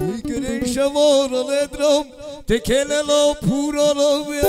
Igrin shavor ledrom tekelelo purolo yan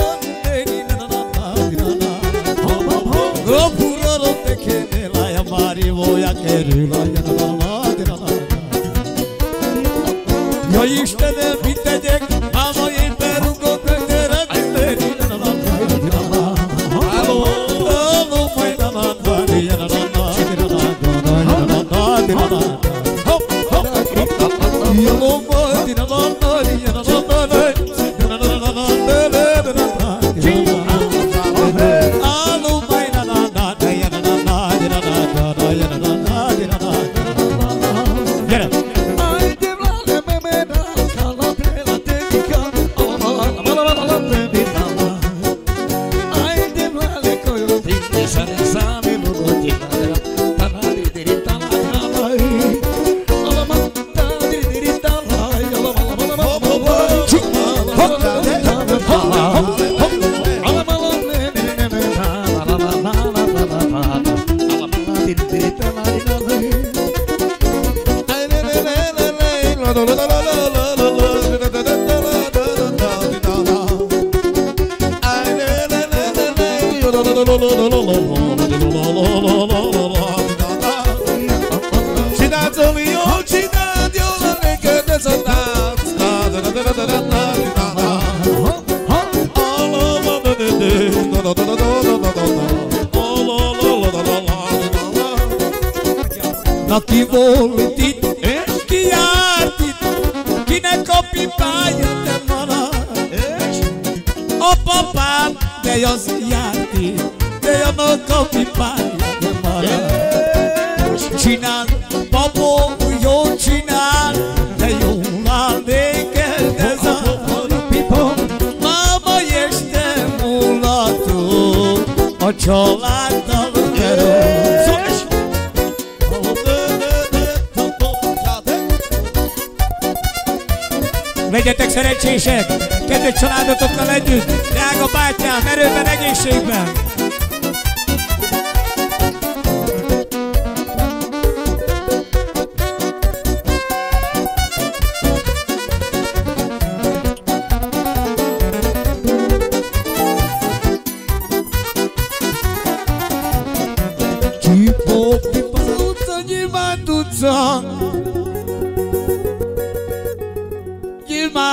Legyetek szerencsések, kedves családotokkal együtt, drága bátyám, erőben, egészségben!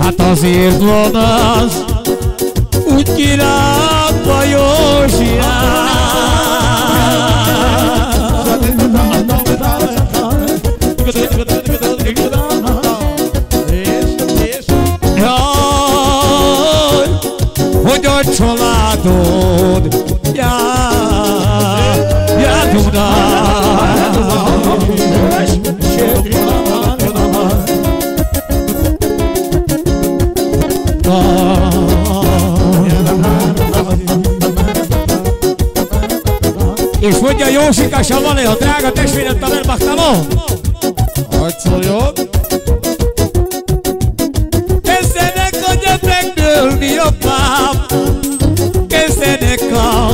Hát azért van az, úgy királyba Józsiát. Jaj, hogy a családod jár Dunán. És mondja Jósika Savale, a drága testvéred Tamerbachtaló! Hogy szóljon? Kezdenek a gyebrek nőlni a páp, kezdenek a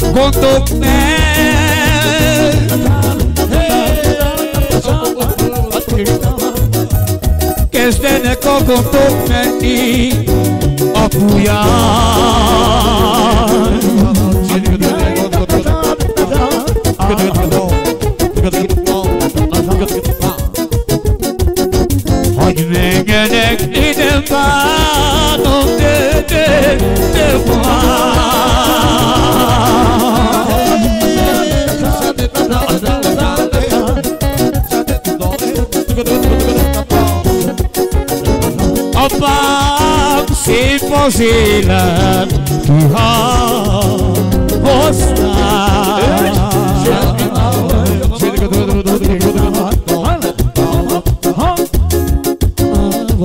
gondok meg. Kezdenek a gondok menni apuján. Hogy menjenek, én nem bánom, de apám, szép az élet, kihal hozzám.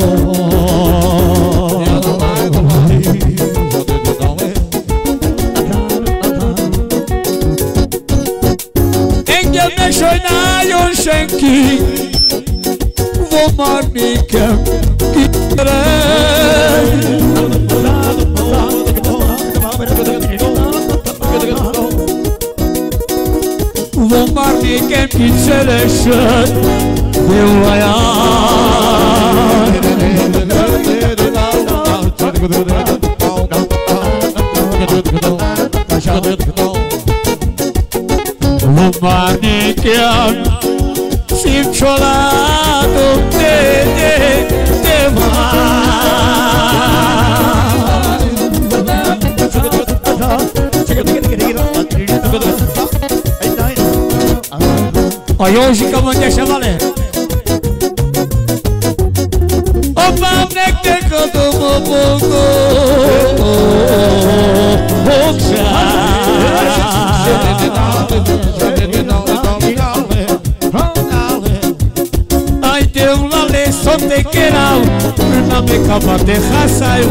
Oh, quero que querer. Vou partir quem quiser deixar meu olhar. Simçolado de mar. Aí hoje que eu vou deixar valer. Opa, o que tem que eu tomo pouco? Te queral, na me cama de raça eu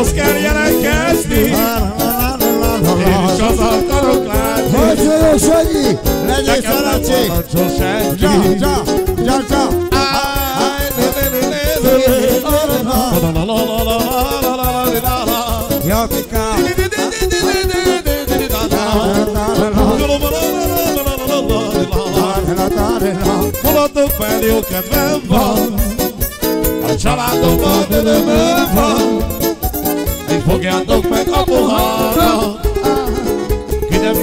Oscar jelentkezni. Én is az akarok látni. Hogy jó, Sanyi! Legyen szerencsé! Haladok fel, jó kedvem van. A családomban örömöm van. Fogjátok meg a pohárra, ki nem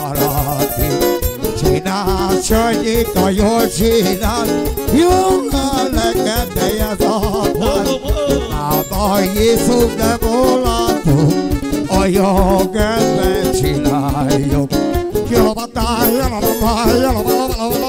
maradt itt. Csináld, Sanyi, a jól csináld, jól áll nekem, de ez a határ. Lába Jézus, de volantunk, a jó kedvet csináljuk. Kilobatár, jalabatár, jalabatár, jalabatár,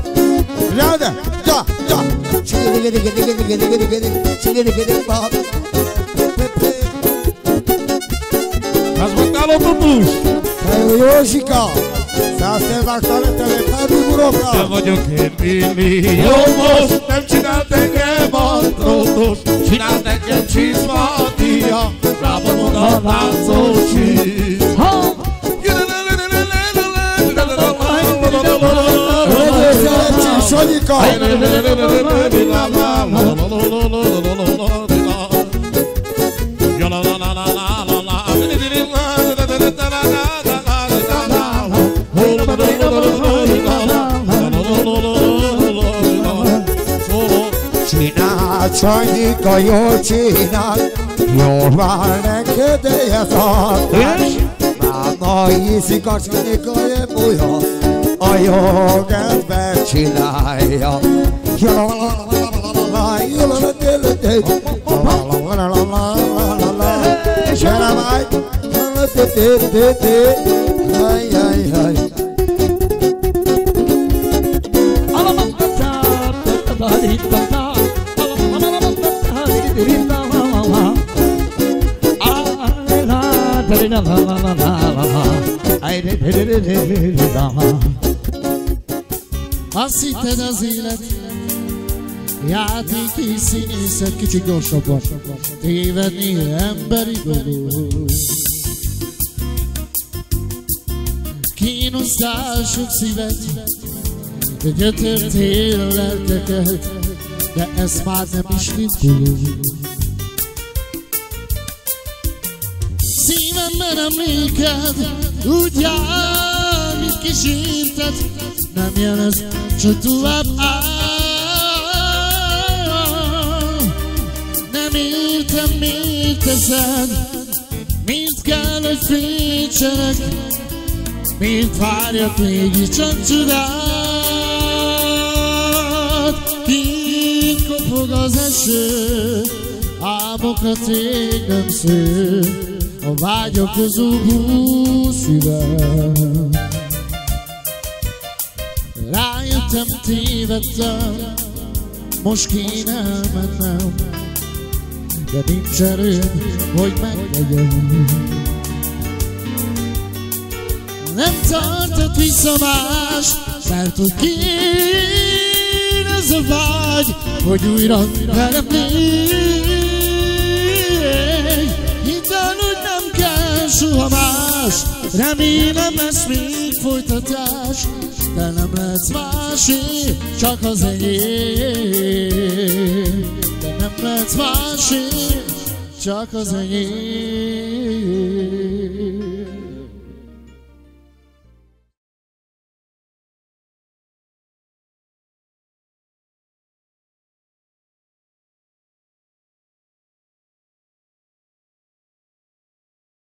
Ráde, da, da! Azt mondtál autobusz? Te jó Józsika! Százszervágtál a telepelmi burokra! Te vagyok én, Billy, jó most! Nem csinált engem andrótos, csinált engem csizmatia! Rábamon a látszó csíz! Egyébként csíz, Sonyika! Sanyika jól csinál, jól már neked éjjel adás. Máma ízik a Sanyika jebúja, a jó kedvet csinálja. Azt hitted az élet játéki színészet, kicsit gyorsabban tévedni emberi dolog. Kínosztál sok szívet, gyötörtél lelkeket, de ez már nem is ritkul. Emléked úgy jár, mint kísérted, nem jelez, csak tovább áll. Nem értem, miért teszed, mint kell, hogy féltsenek, mint várjak mégis csak csodát. Kint kopog az eső, álmokat ég nem sző, a vágyakozó húszívem. Rájöttem, tévedtem, most kéne mennem, de nincs erőm, hogy megvegyem. Nem tartott vissza más, mert hogy kér ez a vágy, hogy újra velem légy. Soha más, remélem lesz még folytatás, de nem lesz másé, csak az enyém. De nem lesz másé, csak az enyém.